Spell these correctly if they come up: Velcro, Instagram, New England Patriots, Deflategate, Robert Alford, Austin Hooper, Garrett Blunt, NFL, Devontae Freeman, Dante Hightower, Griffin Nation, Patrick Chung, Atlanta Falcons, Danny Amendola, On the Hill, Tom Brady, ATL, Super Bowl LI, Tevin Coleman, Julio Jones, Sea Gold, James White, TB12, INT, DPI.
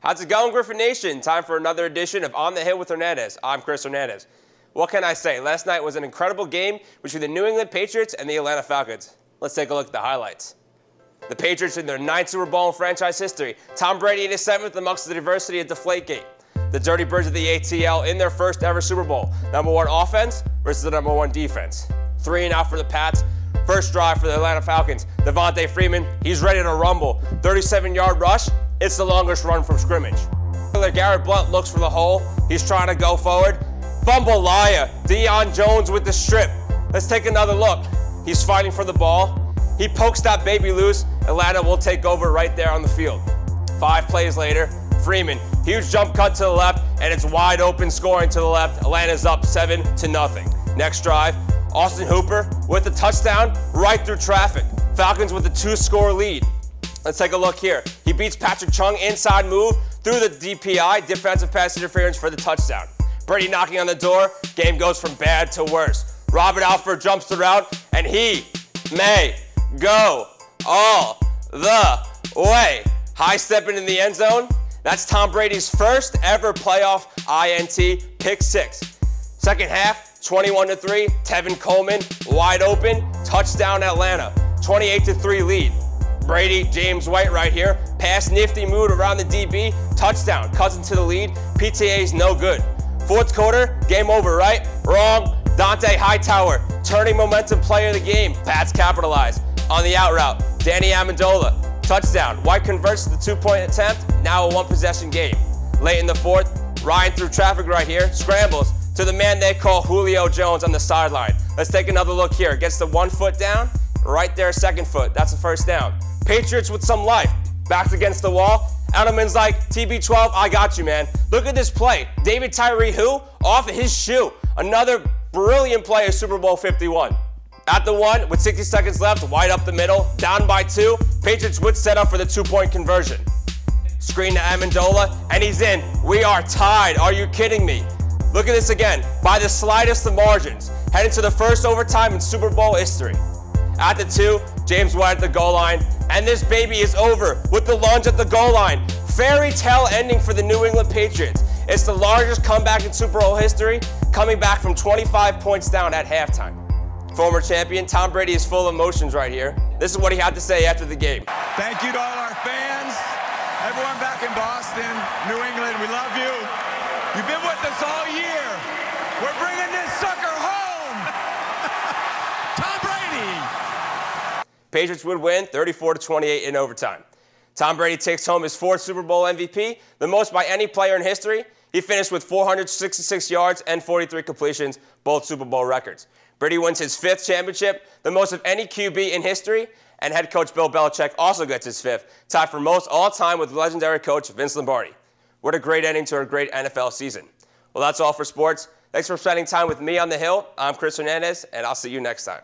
How's it going, Griffin Nation? Time for another edition of On the Hill with Hernandez. I'm Chris Hernandez. What can I say? Last night was an incredible game between the New England Patriots and the Atlanta Falcons. Let's take a look at the highlights. The Patriots in their 9th Super Bowl in franchise history. Tom Brady in his 7th amongst the diversity at Deflategate. The Dirty Birds of the ATL in their first ever Super Bowl. #1 offense versus the #1 defense. 3-0 for the Pats. First drive for the Atlanta Falcons. Devontae Freeman, he's ready to rumble. 37-yard rush. It's the longest run from scrimmage. Garrett Blunt looks for the hole. He's trying to go forward. Bumble Liar. Deion Jones with the strip. Let's take another look. He's fighting for the ball. He pokes that baby loose. Atlanta will take over right there on the field. 5 plays later, Freeman. Huge jump cut to the left, and it's wide open scoring to the left. Atlanta's up 7-0. Next drive, Austin Hooper with the touchdown right through traffic. Falcons with a 2-score lead. Let's take a look here. He beats Patrick Chung, inside move, through the DPI, defensive pass interference for the touchdown. Brady knocking on the door, game goes from bad to worse. Robert Alford jumps the route, and he may go all the way. High stepping in the end zone. That's Tom Brady's first ever playoff INT, pick 6. Second half, 21-3, Tevin Coleman, wide open, touchdown Atlanta, 28-3 lead. Brady, James White right here. Pass nifty move around the DB. Touchdown. Cousin to the lead. PTA's no good. Fourth quarter, game over, right? Wrong. Dante Hightower, turning momentum player of the game. Pats capitalize. On the out route, Danny Amendola. Touchdown. White converts the 2-point attempt. Now a 1-possession game. Late in the fourth, Ryan through traffic right here. Scrambles to the man they call Julio Jones on the sideline. Let's take another look here. Gets the 1 foot down. Right there, 2nd foot. That's the first down. Patriots with some life, backed against the wall. Edelman's like, TB12, I got you, man. Look at this play. David Tyree, who? Off of his shoe. Another brilliant play of Super Bowl 51. At the 1, with 60 seconds left, wide up the middle, down by 2. Patriots would set up for the 2-point conversion. Screen to Amendola, and he's in. We are tied. Are you kidding me? Look at this again. By the slightest of margins, heading to the first overtime in Super Bowl history. At the 2, James White at the goal line, and this baby is over with the lunge at the goal line. Fairy tale ending for the New England Patriots. It's the largest comeback in Super Bowl history, coming back from 25 points down at halftime. Former champion Tom Brady is full of emotions right here. This is what he had to say after the game. Thank you to all our fans, everyone back in Boston, New England, we love you. You've been with us all year. We're bringing this sucker home. Tom Brady. Patriots would win 34-28 in overtime. Tom Brady takes home his 4th Super Bowl MVP, the most by any player in history. He finished with 466 yards and 43 completions, both Super Bowl records. Brady wins his 5th championship, the most of any QB in history, and head coach Bill Belichick also gets his 5th, tied for most all-time with legendary coach Vince Lombardi. What a great ending to a great NFL season. Well, that's all for sports. Thanks for spending time with me on the Hill. I'm Chris Hernandez, and I'll see you next time.